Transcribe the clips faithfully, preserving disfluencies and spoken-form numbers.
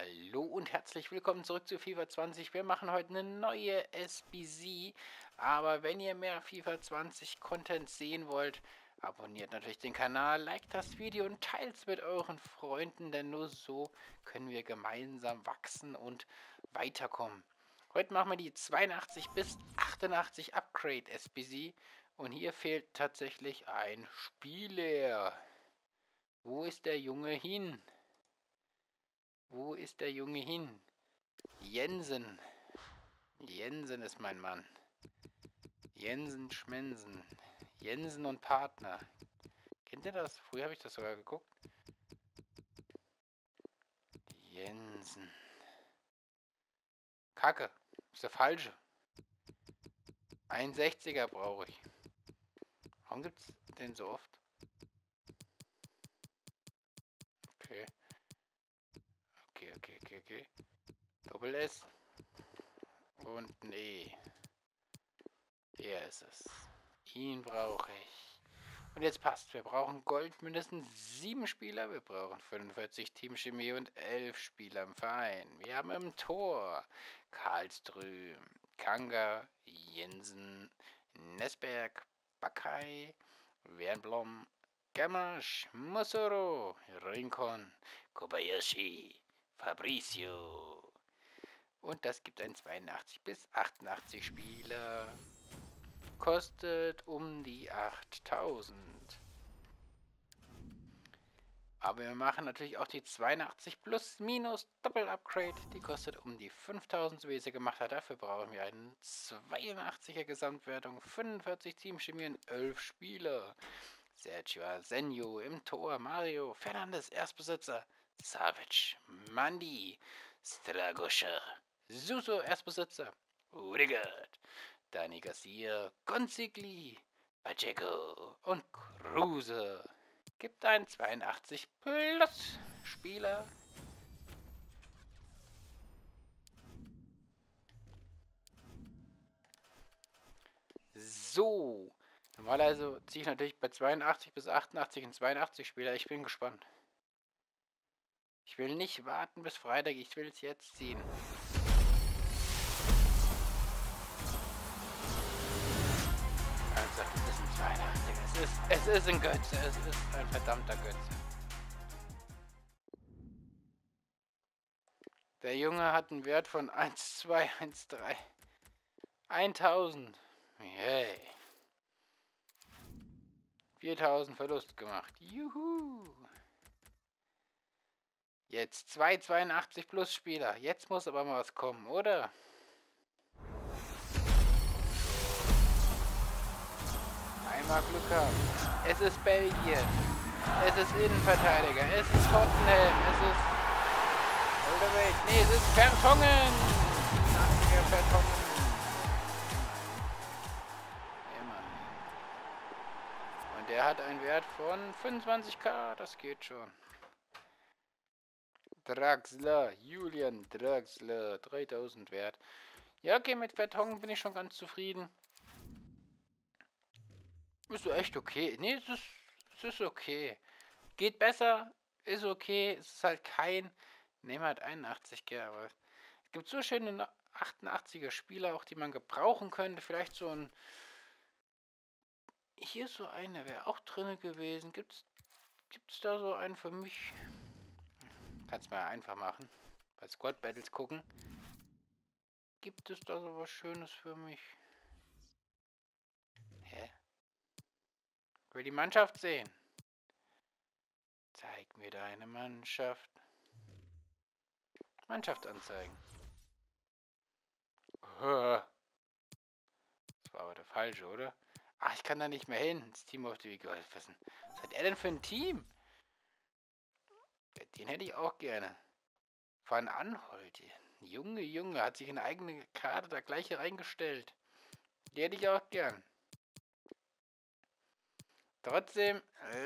Hallo und herzlich willkommen zurück zu FIFA zwanzig. Wir machen heute eine neue S B C, aber wenn ihr mehr FIFA zwanzig Content sehen wollt, abonniert natürlich den Kanal, liked das Video und teilt es mit euren Freunden, denn nur so können wir gemeinsam wachsen und weiterkommen. Heute machen wir die zweiundachtzig bis achtundachtzig Upgrade S B C und hier fehlt tatsächlich ein Spieler. Wo ist der Junge hin? Wo ist der Junge hin? Jensen. Jensen ist mein Mann. Jensen Schmensen. Jensen und Partner. Kennt ihr das? Früher habe ich das sogar geguckt. Jensen. Kacke. Ist der falsche. einundsechziger brauche ich. Warum gibt es den so oft? Okay. Okay, okay, okay, okay. Doppel S. Und ein E. Er ist es. Ihn brauche ich. Und jetzt passt. Wir brauchen Gold, mindestens sieben Spieler. Wir brauchen fünfundvierzig Teamchemie und elf Spieler im Verein. Wir haben im Tor Karlström, Kanga, Jensen, Nesberg, Bakai, Wernblom, Gammasch, Mussoro, Rinkon, Kobayashi, Fabricio. Und das gibt ein zweiundachtzig bis achtundachtzig Spieler. Kostet um die achttausend. Aber wir machen natürlich auch die zweiundachtzig plus minus Doppel Upgrade. Die kostet um die fünftausend, so wie ich sie gemacht habe. Dafür brauchen wir einen zweiundachtziger Gesamtwertung, fünfundvierzig Teamchemie und elf Spieler. Sergio Asenio im Tor, Mario Fernandes, Erstbesitzer, Savage, Mandy, Stragusche, Suso, Erstbesitzer, Urigat, Dani Gassir, Gonzigli, Pacheco und Kruse. Gibt ein zweiundachtzig plus Spieler. So. Normal also ziehe ich natürlich bei zweiundachtzig bis achtundachtzig in zweiundachtzig Spieler. Ich bin gespannt. Ich will nicht warten bis Freitag. Ich will es jetzt ziehen. Es ist, es ist ein Götze, es ist ein verdammter Götze. Der Junge hat einen Wert von eins, zwei, eins, drei. tausend. Yay. viertausend Verlust gemacht. Juhu. Jetzt zwei Komma zweiundachtzig plus Spieler. Jetzt muss aber mal was kommen, oder? Mal Glück haben. Es ist Belgien. Es ist Innenverteidiger. Es ist Tottenham. Es ist... Older Welt. Nee, es ist Vertonghen. Danke, Vertonghen. Immer. Und der hat einen Wert von fünfundzwanzigtausend. Das geht schon. Draxler. Julian Draxler. dreitausend Wert. Ja, okay, mit Vertonghen bin ich schon ganz zufrieden. Ist so echt okay. Nee, es ist, es ist okay. Geht besser, ist okay. Es ist halt kein... Neymar hat einundachtziger, aber... Es gibt so schöne achtundachtziger Spieler, auch die man gebrauchen könnte. Vielleicht so ein... Hier so einer wäre auch drin gewesen. Gibt's, gibt's da so einen für mich? Kannst mal einfach machen. Bei Squad Battles gucken. Gibt es da so was Schönes für mich? Hä? Ich will die Mannschaft sehen. Zeig mir deine Mannschaft. Mannschaft anzeigen. Das war aber der falsche, oder? Ach, ich kann da nicht mehr hin. Das Team auf die Wege. Was hat er denn für ein Team? Den hätte ich auch gerne. Von Anholt. Junge, Junge. Hat sich eine eigene Karte da gleich hier reingestellt. Die hätte ich auch gern. Trotzdem,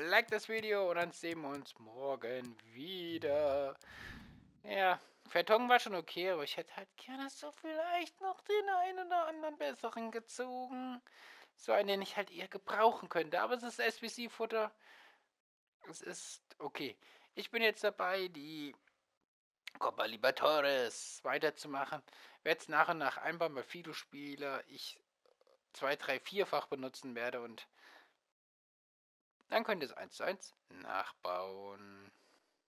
like das Video und dann sehen wir uns morgen wieder. Ja, Vertonghen war schon okay, aber ich hätte halt gerne so vielleicht noch den einen oder anderen besseren gezogen. So einen, den ich halt eher gebrauchen könnte. Aber es ist S B C-Futter. Es ist okay. Ich bin jetzt dabei, die Copa Libertadores weiterzumachen, werde es nach und nach einbauen, weil viele Spieler ich zwei, drei, vierfach benutzen werde und dann könnt ihr es eins zu eins nachbauen.